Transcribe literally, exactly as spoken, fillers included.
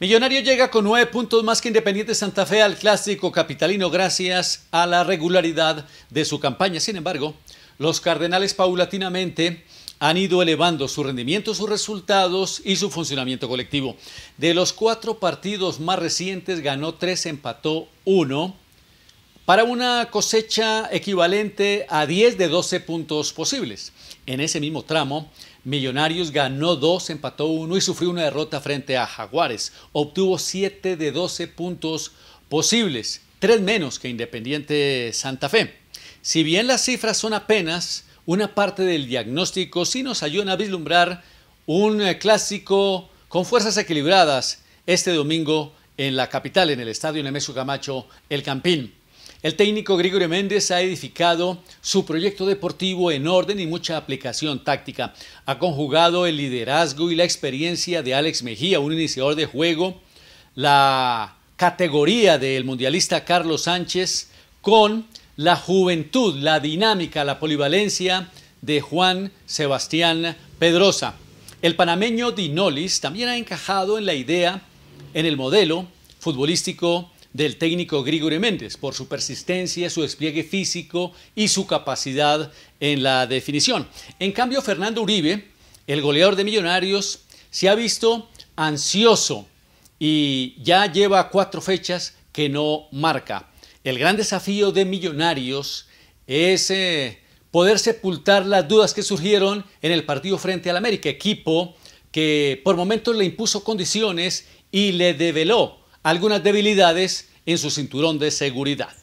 Millonarios llega con nueve puntos más que Independiente Santa Fe al clásico capitalino gracias a la regularidad de su campaña. Sin embargo, los cardenales paulatinamente han ido elevando su rendimiento, sus resultados y su funcionamiento colectivo. De los cuatro partidos más recientes, ganó tres, empató uno, para una cosecha equivalente a diez de doce puntos posibles. En ese mismo tramo, Millonarios ganó dos, empató uno y sufrió una derrota frente a Jaguares. Obtuvo siete de doce puntos posibles, tres menos que Independiente Santa Fe. Si bien las cifras son apenas una parte del diagnóstico, sí nos ayudan a vislumbrar un clásico con fuerzas equilibradas este domingo en la capital, en el estadio Nemesio Camacho, El Campín. El técnico Gregorio Méndez ha edificado su proyecto deportivo en orden y mucha aplicación táctica. Ha conjugado el liderazgo y la experiencia de Alex Mejía, un iniciador de juego, la categoría del mundialista Carlos Sánchez, con la juventud, la dinámica, la polivalencia de Juan Sebastián Pedrosa. El panameño Dinolis también ha encajado en la idea, en el modelo futbolístico del técnico Gregorio Méndez, por su persistencia, su despliegue físico y su capacidad en la definición. En cambio, Fernando Uribe, el goleador de Millonarios, se ha visto ansioso y ya lleva cuatro fechas que no marca. El gran desafío de Millonarios es eh, poder sepultar las dudas que surgieron en el partido frente al América, equipo que por momentos le impuso condiciones y le develó algunas debilidades en su cinturón de seguridad.